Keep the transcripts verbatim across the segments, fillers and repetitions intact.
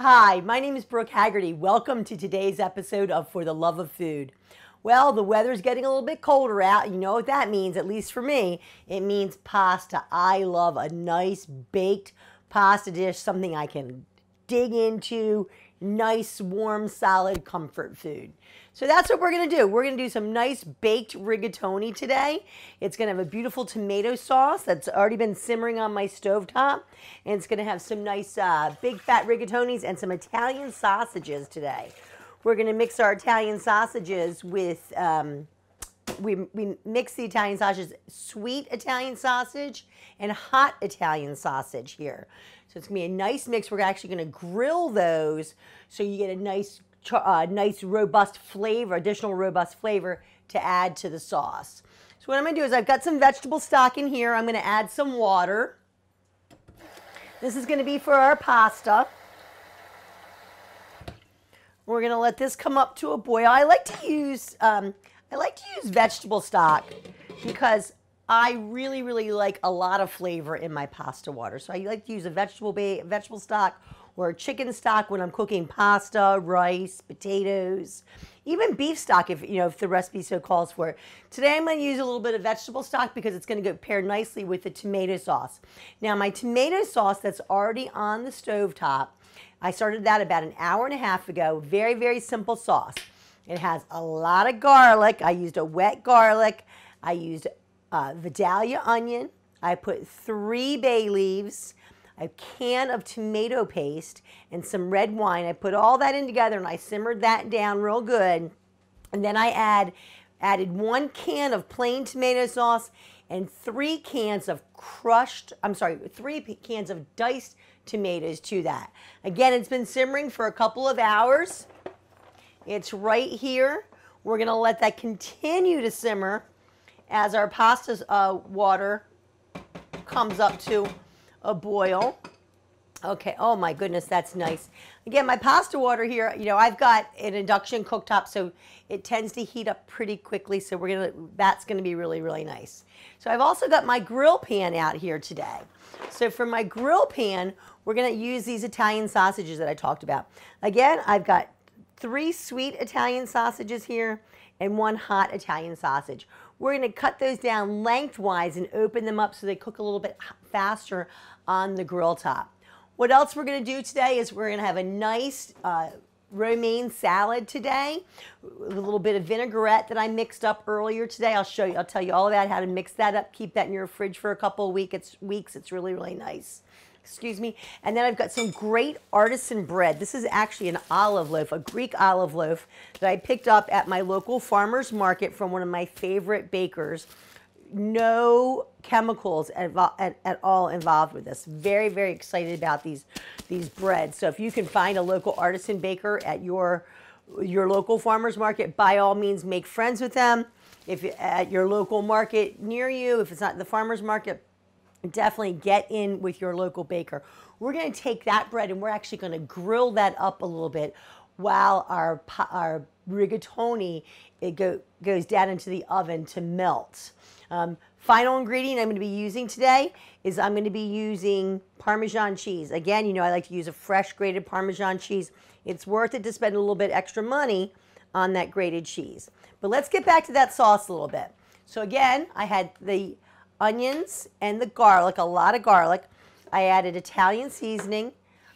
Hi, my name is Brooke Haggerty. Welcome to today's episode of For the Love of Food. Well, the weather's getting a little bit colder out. You know what that means, at least for me. It means pasta. I love a nice baked pasta dish, something I can dig into, nice, warm, solid comfort food. So that's what we're going to do. We're going to do some nice baked rigatoni today. It's going to have a beautiful tomato sauce that's already been simmering on my stovetop. And it's going to have some nice uh, big fat rigatonis and some Italian sausages today. We're going to mix our Italian sausages with, um, we, we mix the Italian sausages, sweet Italian sausage and hot Italian sausage here. So it's going to be a nice mix. We're actually going to grill those so you get a nice Uh, nice robust flavor, additional robust flavor to add to the sauce. So what I'm going to do is I've got some vegetable stock in here. I'm going to add some water. This is going to be for our pasta. We're going to let this come up to a boil. I like to use um, I like to use vegetable stock because I really really like a lot of flavor in my pasta water. So I like to use a vegetable ba vegetable stock. Or chicken stock when I'm cooking pasta, rice, potatoes, even beef stock if you know if the recipe so calls for it. Today I'm going to use a little bit of vegetable stock because it's going to go pair nicely with the tomato sauce. Now my tomato sauce that's already on the stovetop, I started that about an hour and a half ago. Very, very simple sauce. It has a lot of garlic. I used a wet garlic. I used uh, Vidalia onion. I put three bay leaves, a can of tomato paste, and some red wine. I put all that in together and I simmered that down real good. And then I add, added one can of plain tomato sauce and three cans of crushed, I'm sorry, three cans of diced tomatoes to that. Again, it's been simmering for a couple of hours. It's right here. We're gonna let that continue to simmer as our pasta's uh, water comes up to a boil. Okay, oh my goodness, that's nice. Again, my pasta water here, you know, I've got an induction cooktop, so it tends to heat up pretty quickly, so we're gonna, that's gonna be really, really nice. So I've also got my grill pan out here today. So for my grill pan, we're gonna use these Italian sausages that I talked about. Again, I've got three sweet Italian sausages here and one hot Italian sausage. We're going to cut those down lengthwise and open them up so they cook a little bit faster on the grill top. What else we're going to do today is we're going to have a nice uh, romaine salad today. A little bit of vinaigrette that I mixed up earlier today. I'll show you, I'll tell you all about how to mix that up. Keep that in your fridge for a couple of week, it's, weeks. It's really, really nice. Excuse me. And then I've got some great artisan bread. This is actually an olive loaf, a Greek olive loaf that I picked up at my local farmer's market from one of my favorite bakers. No chemicals at, at, at all involved with this. Very, very excited about these, these breads. So if you can find a local artisan baker at your, your local farmer's market, by all means, make friends with them. If at your local market near you, if it's not the farmer's market, definitely get in with your local baker. We're going to take that bread and we're actually going to grill that up a little bit while our, our rigatoni it go, goes down into the oven to melt. Um, final ingredient I'm going to be using today is I'm going to be using Parmesan cheese. Again, you know, I like to use a fresh grated Parmesan cheese. It's worth it to spend a little bit extra money on that grated cheese. But let's get back to that sauce a little bit. So again, I had the onions and the garlic, a lot of garlic. I added Italian seasoning,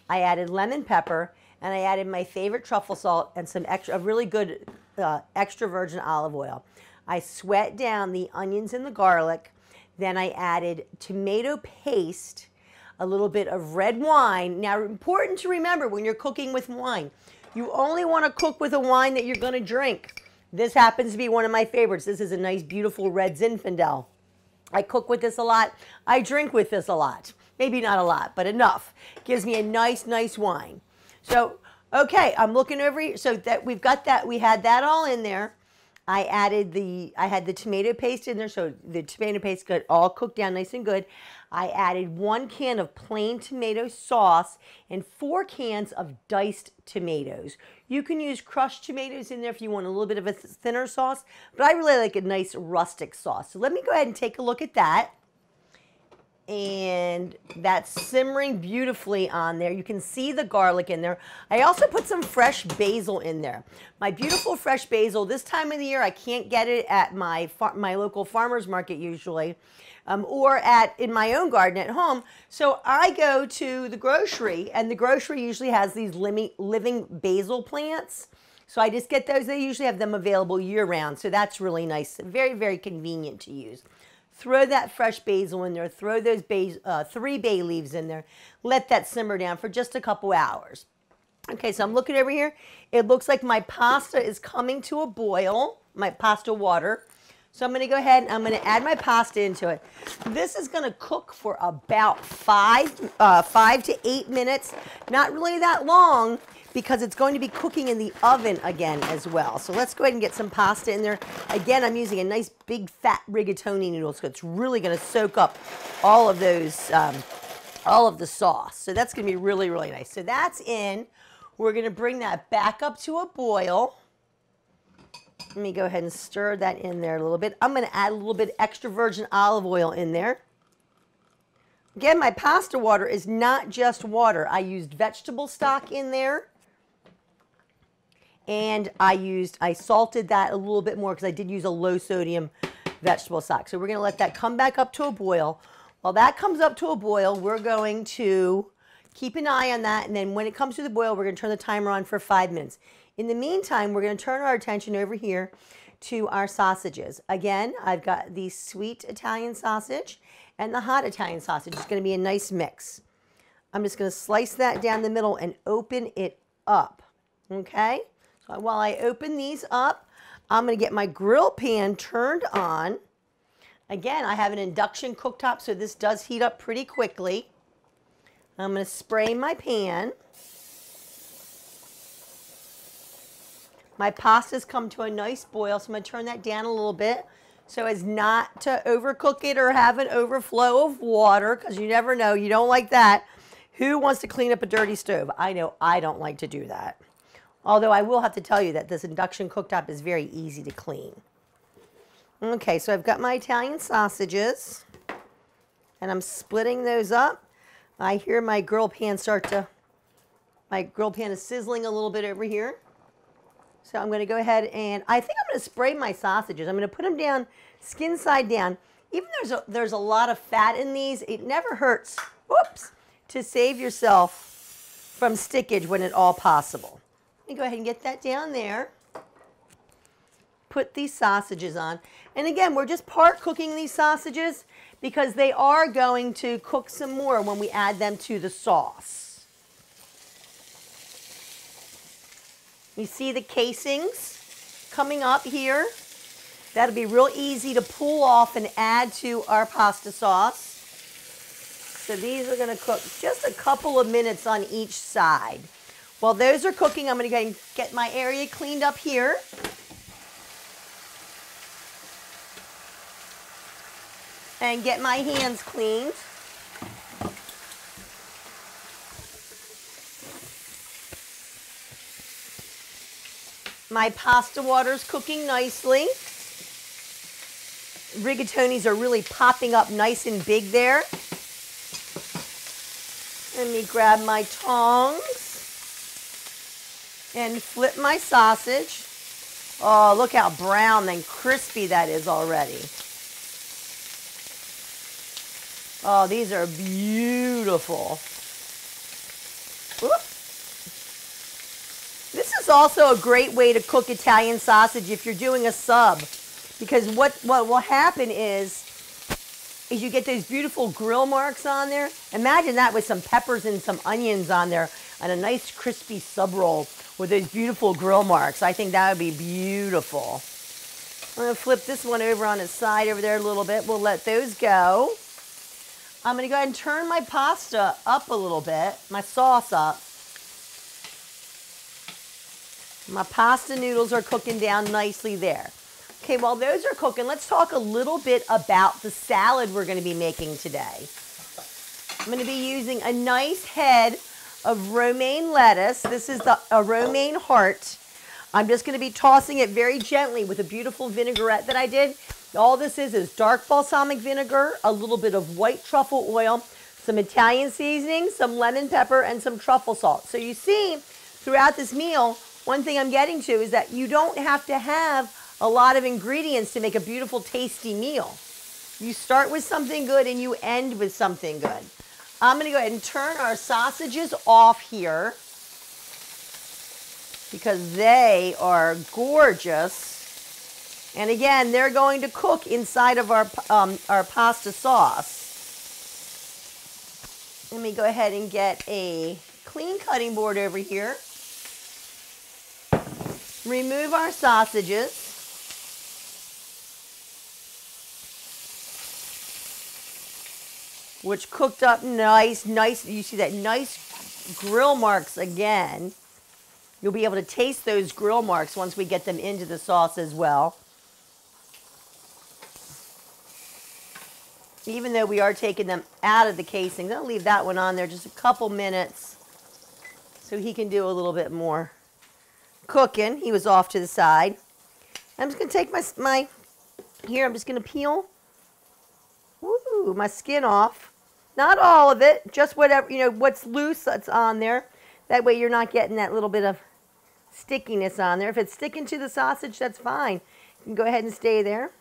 I added lemon pepper, and I added my favorite truffle salt and some extra, a really good uh, extra virgin olive oil. I sweat down the onions and the garlic, then I added tomato paste, a little bit of red wine. Now, important to remember when you're cooking with wine, you only want to cook with a wine that you're going to drink. This happens to be one of my favorites. This is a nice, beautiful red Zinfandel. I cook with this a lot. I drink with this a lot. Maybe not a lot, but enough. Gives me a nice, nice wine. So, okay, I'm looking over here. So that we've got that, we had that all in there. I added the, I had the tomato paste in there, so the tomato paste got all cooked down nice and good. I added one can of plain tomato sauce and four cans of diced tomatoes. You can use crushed tomatoes in there if you want a little bit of a thinner sauce, but I really like a nice rustic sauce. So let me go ahead and take a look at that. and that's simmering beautifully on there. You can see the garlic in there. I also put some fresh basil in there. My beautiful fresh basil. This time of the year, I can't get it at my my local farmer's market usually, um, or at in my own garden at home. So I go to the grocery, and the grocery usually has these living basil plants. So I just get those. They usually have them available year-round, so that's really nice. Very, very convenient to use. Throw that fresh basil in there. Throw those bay, uh, three bay leaves in there. Let that simmer down for just a couple hours. Okay, so I'm looking over here. It looks like my pasta is coming to a boil, my pasta water. So I'm going to go ahead and I'm going to add my pasta into it. This is going to cook for about five, uh, five to eight minutes. Not really that long, because it's going to be cooking in the oven again as well. So let's go ahead and get some pasta in there. Again, I'm using a nice big fat rigatoni noodle, so it's really gonna soak up all of those, um, all of the sauce. So that's gonna be really, really nice. So that's in. We're gonna bring that back up to a boil. Let me go ahead and stir that in there a little bit. I'm gonna add a little bit extra virgin olive oil in there. Again, my pasta water is not just water. I used vegetable stock in there. And I used, I salted that a little bit more because I did use a low sodium vegetable stock. So we're going to let that come back up to a boil. While that comes up to a boil, we're going to keep an eye on that. And then when it comes to the boil, we're going to turn the timer on for five minutes. In the meantime, we're going to turn our attention over here to our sausages. Again, I've got the sweet Italian sausage and the hot Italian sausage. It's going to be a nice mix. I'm just going to slice that down the middle and open it up. Okay? So while I open these up, I'm going to get my grill pan turned on. Again, I have an induction cooktop, so this does heat up pretty quickly. I'm going to spray my pan. My pasta's come to a nice boil, so I'm going to turn that down a little bit so as not to overcook it or have an overflow of water, because you never know. You don't like that. Who wants to clean up a dirty stove? I know I don't like to do that. Although I will have to tell you that this induction cooktop is very easy to clean. Okay, so I've got my Italian sausages, and I'm splitting those up. I hear my grill pan start to, my grill pan is sizzling a little bit over here. So I'm going to go ahead and, I think I'm going to spray my sausages. I'm going to put them down, skin side down. Even there's a, there's a lot of fat in these, it never hurts, whoops, to save yourself from stickage when at all possible. Go ahead and get that down there. Put these sausages on. And again, we're just part cooking these sausages because they are going to cook some more when we add them to the sauce. You see the casings coming up here. That'll be real easy to pull off and add to our pasta sauce. So these are going to cook just a couple of minutes on each side. While those are cooking, I'm going to go ahead and get my area cleaned up here. And get my hands cleaned. My pasta water's cooking nicely. Rigatonis are really popping up nice and big there. Let me grab my tongs and flip my sausage. Oh, look how brown and crispy that is already. Oh, these are beautiful. Whoop. This is also a great way to cook Italian sausage if you're doing a sub, because what, what will happen is, is you get those beautiful grill marks on there. Imagine that with some peppers and some onions on there and a nice crispy sub roll with those beautiful grill marks. I think that would be beautiful. I'm gonna flip this one over on its side over there a little bit. We'll let those go. I'm gonna go ahead and turn my pasta up a little bit, my sauce up. My pasta noodles are cooking down nicely there. Okay, while those are cooking, let's talk a little bit about the salad we're gonna be making today. I'm gonna be using a nice head of romaine lettuce. This is the a romaine heart. I'm just going to be tossing it very gently with a beautiful vinaigrette that I did. All this is is dark balsamic vinegar, a little bit of white truffle oil, some Italian seasoning, some lemon pepper, and some truffle salt. So you see, throughout this meal, one thing I'm getting to is that you don't have to have a lot of ingredients to make a beautiful, tasty meal. You start with something good and you end with something good. I'm gonna go ahead and turn our sausages off here because they are gorgeous. And again, they're going to cook inside of our, um, our pasta sauce. Let me go ahead and get a clean cutting board over here. Remove our sausages. Which cooked up nice, nice. You see that nice grill marks again. You'll be able to taste those grill marks once we get them into the sauce as well. Even though we are taking them out of the casing, I'm gonna leave that one on there just a couple minutes so he can do a little bit more cooking. He was off to the side. I'm just gonna take my, my here, I'm just gonna peel ooh, my skin off. Not all of it, just whatever, you know, what's loose that's on there. That way you're not getting that little bit of stickiness on there. If it's sticking to the sausage, that's fine. You can go ahead and stay there.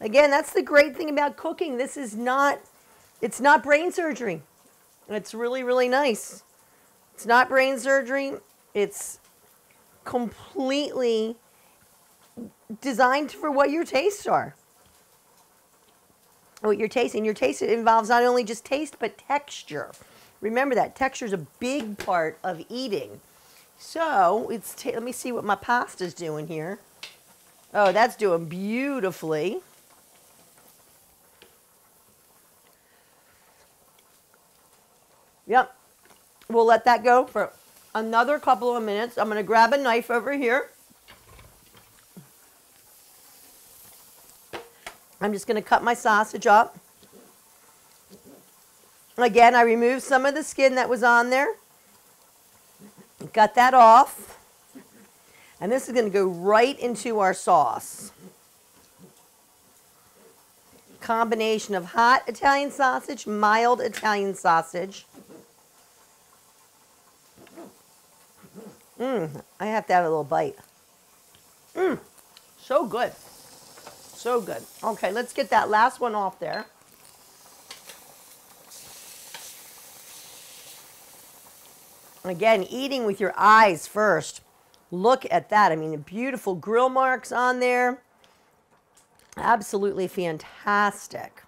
Again, that's the great thing about cooking. This is not, it's not brain surgery. It's really, really nice. It's not brain surgery. It's completely designed for what your tastes are. What your taste, and your taste involves not only just taste, but texture. Remember that, texture is a big part of eating. So, it's ta let me see what my pasta's doing here. Oh, that's doing beautifully. Yep, we'll let that go for another couple of minutes. I'm gonna grab a knife over here. I'm just gonna cut my sausage up. Again, I removed some of the skin that was on there. Cut that off. And this is gonna go right into our sauce. Combination of hot Italian sausage, mild Italian sausage. Mmm, I have to have a little bite. Mmm, so good, so good. Okay, let's get that last one off there. Again, eating with your eyes first. Look at that, I mean, the beautiful grill marks on there. Absolutely fantastic.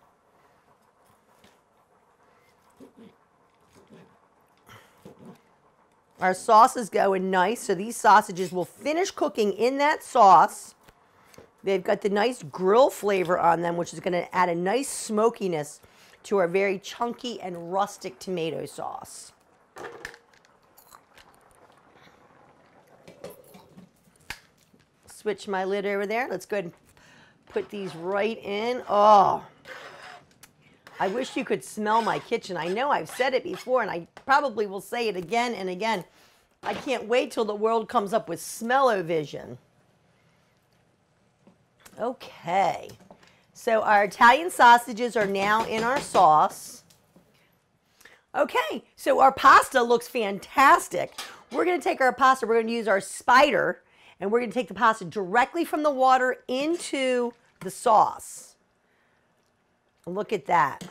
Our sauce is going nice, so these sausages will finish cooking in that sauce. They've got the nice grill flavor on them, which is going to add a nice smokiness to our very chunky and rustic tomato sauce. Switch my lid over there. Let's go ahead and put these right in. Oh, I wish you could smell my kitchen. I know I've said it before, and I probably will say it again and again. I can't wait till the world comes up with smell-o-vision. Okay, so our Italian sausages are now in our sauce. Okay, so our pasta looks fantastic. We're gonna take our pasta, we're gonna use our spider, and we're gonna take the pasta directly from the water into the sauce. Look at that.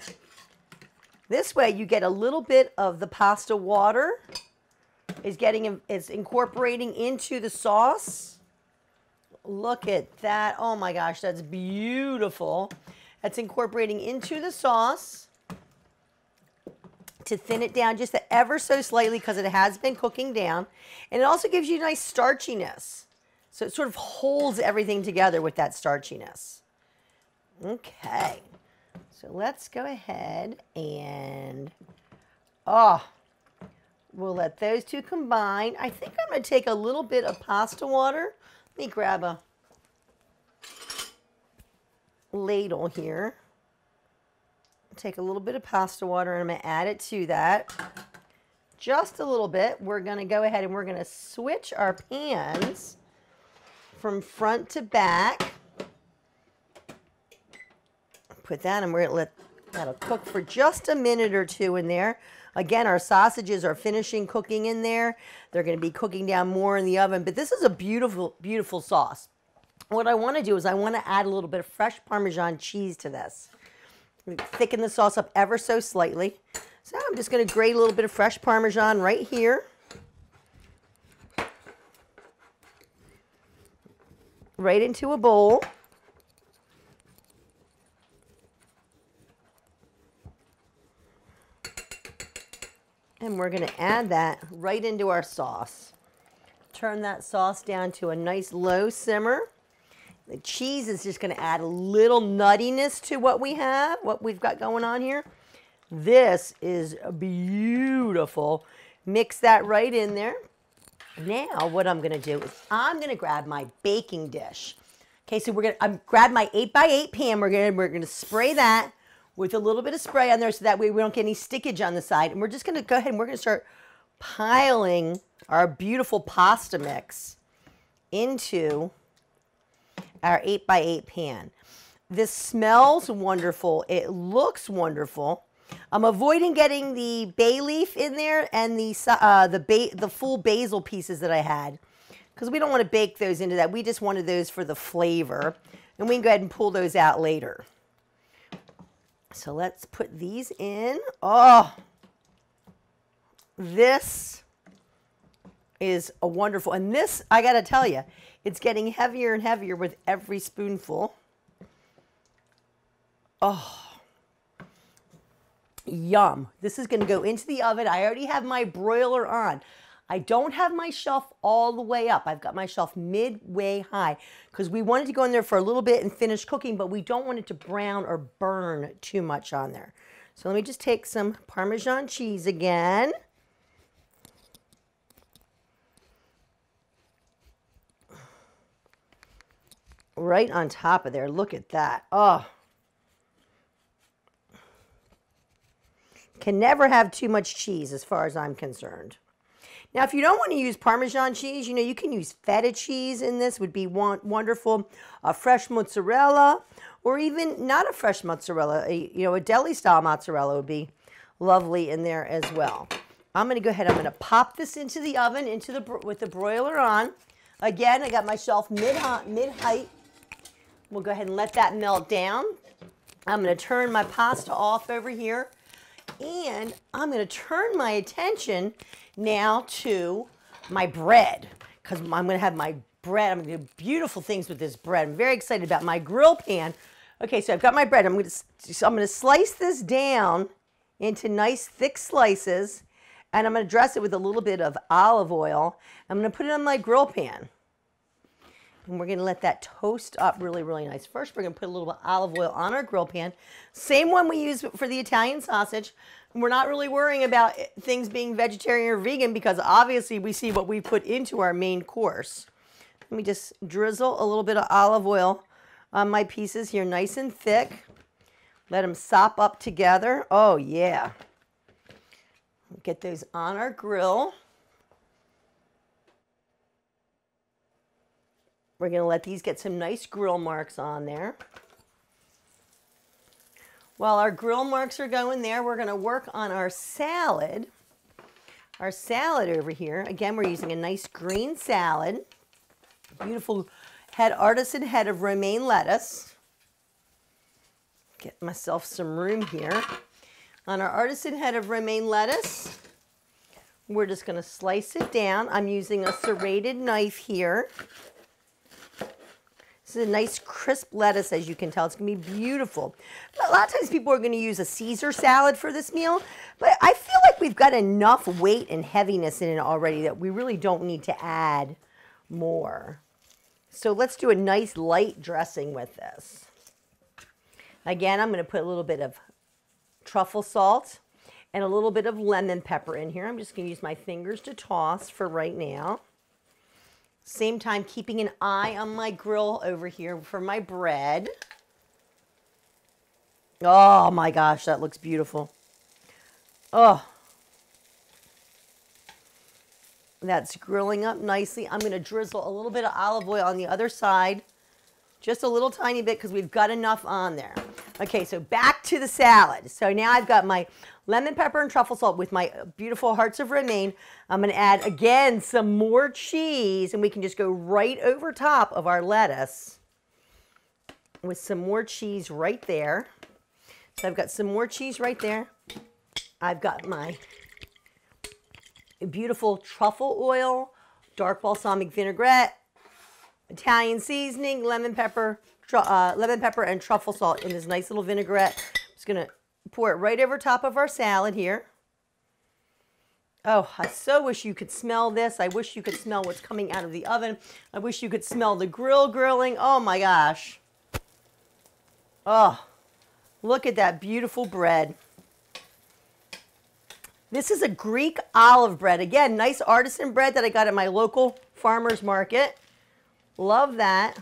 This way you get a little bit of the pasta water is getting, is incorporating into the sauce. Look at that, oh my gosh, that's beautiful. That's incorporating into the sauce to thin it down just ever so slightly because it has been cooking down. And it also gives you a nice starchiness. So it sort of holds everything together with that starchiness. Okay, so let's go ahead and, oh, we'll let those two combine. I think I'm gonna take a little bit of pasta water. Let me grab a ladle here. Take a little bit of pasta water and I'm going to add it to that. Just a little bit. We're going to go ahead and we're going to switch our pans from front to back. Put that, and we're gonna let that'll cook for just a minute or two in there. Again, our sausages are finishing cooking in there. They're gonna be cooking down more in the oven, but this is a beautiful, beautiful sauce. What I wanna do is I wanna add a little bit of fresh Parmesan cheese to this. Thicken the sauce up ever so slightly. So I'm just gonna grate a little bit of fresh Parmesan right here. Right into a bowl. And we're gonna add that right into our sauce. Turn that sauce down to a nice low simmer. The cheese is just gonna add a little nuttiness to what we have, what we've got going on here. This is beautiful. Mix that right in there. Now what I'm gonna do is I'm gonna grab my baking dish. Okay, so we're gonna I'm grab my eight by eight pan. We're gonna we're gonna spray that with a little bit of spray on there so that way we don't get any stickage on the side. And we're just gonna go ahead and we're gonna start piling our beautiful pasta mix into our eight by eight pan. This smells wonderful, it looks wonderful. I'm avoiding getting the bay leaf in there and the, uh, the, ba the full basil pieces that I had because we don't wanna bake those into that. We just wanted those for the flavor, and we can go ahead and pull those out later. So let's put these in. Oh, this is a wonderful, and this, I gotta tell you, it's getting heavier and heavier with every spoonful. Oh, yum. This is gonna go into the oven. I already have my broiler on. I don't have my shelf all the way up. I've got my shelf midway high because we wanted to go in there for a little bit and finish cooking, but we don't want it to brown or burn too much on there. So let me just take some Parmesan cheese again. Right on top of there. Look at that. Oh. Can never have too much cheese as far as I'm concerned. Now, if you don't want to use Parmesan cheese, you know, you can use feta cheese in this, would be wonderful. A fresh mozzarella, or even not a fresh mozzarella, a, you know, a deli-style mozzarella would be lovely in there as well. I'm going to go ahead, I'm going to pop this into the oven into the with the broiler on. Again, I got my shelf mid-height. Mid we'll go ahead and let that melt down. I'm going to turn my pasta off over here. And I'm going to turn my attention now to my bread, because I'm going to have my bread. I'm going to do beautiful things with this bread. I'm very excited about my grill pan. Okay, so I've got my bread. I'm going to, so I'm going to slice this down into nice thick slices, and I'm going to dress it with a little bit of olive oil. I'm going to put it on my grill pan, and we're going to let that toast up really, really nice. First, we're going to put a little bit of olive oil on our grill pan, same one we use for the Italian sausage. We're not really worrying about things being vegetarian or vegan because obviously we see what we put into our main course. Let me just drizzle a little bit of olive oil on my pieces here, nice and thick. Let them sop up together. Oh, yeah. Get those on our grill. We're gonna let these get some nice grill marks on there. While our grill marks are going there, we're gonna work on our salad. Our salad over here. Again, we're using a nice green salad. Beautiful head artisan head of romaine lettuce. Get myself some room here. On our artisan head of romaine lettuce, we're just gonna slice it down. I'm using a serrated knife here. This is a nice crisp lettuce, as you can tell. It's going to be beautiful. A lot of times people are going to use a Caesar salad for this meal, but I feel like we've got enough weight and heaviness in it already that we really don't need to add more. So let's do a nice light dressing with this. Again, I'm going to put a little bit of truffle salt and a little bit of lemon pepper in here. I'm just going to use my fingers to toss for right now. Same time, keeping an eye on my grill over here for my bread. Oh my gosh, that looks beautiful. Oh. That's grilling up nicely. I'm gonna drizzle a little bit of olive oil on the other side. Just a little tiny bit because we've got enough on there. Okay, so back to the salad. So now I've got my lemon pepper and truffle salt with my beautiful hearts of romaine. I'm gonna add again some more cheese, and we can just go right over top of our lettuce with some more cheese right there. So I've got some more cheese right there. I've got my beautiful truffle oil, dark balsamic vinaigrette, Italian seasoning, lemon pepper, uh, lemon pepper and truffle salt in this nice little vinaigrette. I'm just gonna pour it right over top of our salad here. Oh, I so wish you could smell this. I wish you could smell what's coming out of the oven. I wish you could smell the grill grilling. Oh my gosh. Oh, look at that beautiful bread. This is a Greek olive bread. Again, nice artisan bread that I got at my local farmer's market. Love that.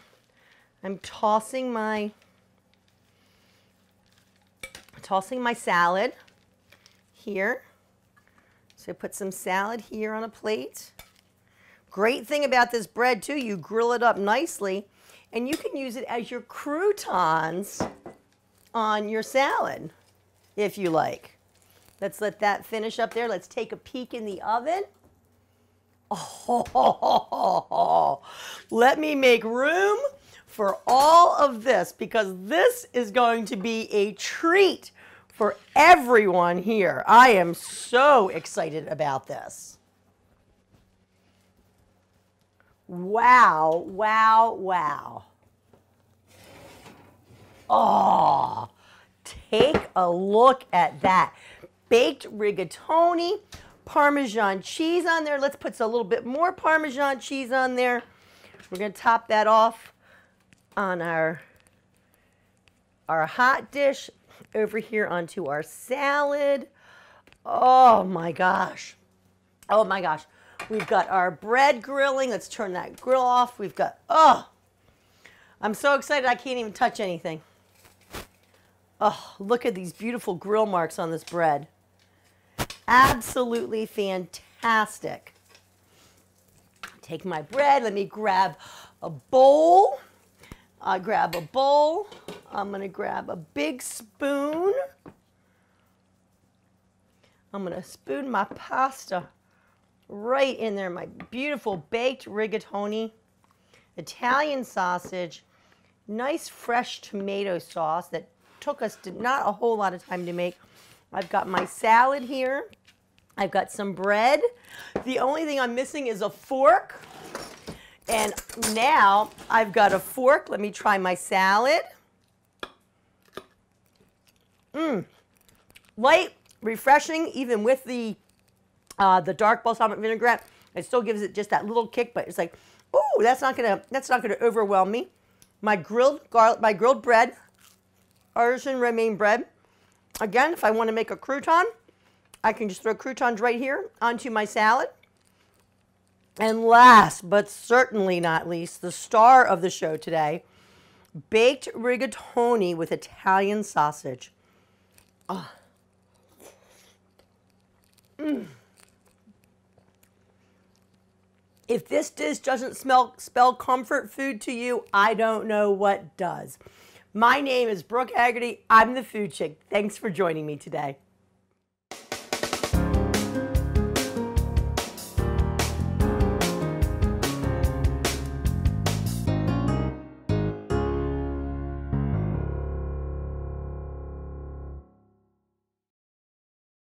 I'm tossing my, tossing my salad here. So put some salad here on a plate. Great thing about this bread too, you grill it up nicely and you can use it as your croutons on your salad if you like. Let's let that finish up there. Let's take a peek in the oven. Oh, let me make room for all of this because this is going to be a treat for everyone here. I am so excited about this. Wow, wow, wow. Oh, take a look at that. Baked rigatoni, Parmesan cheese on there. Let's put a little bit more Parmesan cheese on there. We're gonna top that off on our, our hot dish over here onto our salad. Oh my gosh. Oh my gosh. We've got our bread grilling. Let's turn that grill off. We've got, oh, I'm so excited I can't even touch anything. Oh, look at these beautiful grill marks on this bread. Absolutely fantastic. Take my bread. Let me grab a bowl. I grab a bowl. I'm going to grab a big spoon. I'm going to spoon my pasta right in there. My beautiful baked rigatoni, Italian sausage, nice fresh tomato sauce that took us to not a whole lot of time to make. I've got my salad here. I've got some bread. The only thing I'm missing is a fork. And now I've got a fork. Let me try my salad. Mmm. Light, refreshing, even with the, uh, the dark balsamic vinaigrette. It still gives it just that little kick, but it's like, ooh, that's not gonna, that's not gonna overwhelm me. My grilled garlic, my grilled bread, artisan romaine bread. Again, if I want to make a crouton, I can just throw croutons right here onto my salad. And last, but certainly not least, the star of the show today, baked rigatoni with Italian sausage. Oh. Mm. If this dish doesn't smell, spell comfort food to you, I don't know what does. My name is Brooke Haggerty. I'm the Food Chick. Thanks for joining me today.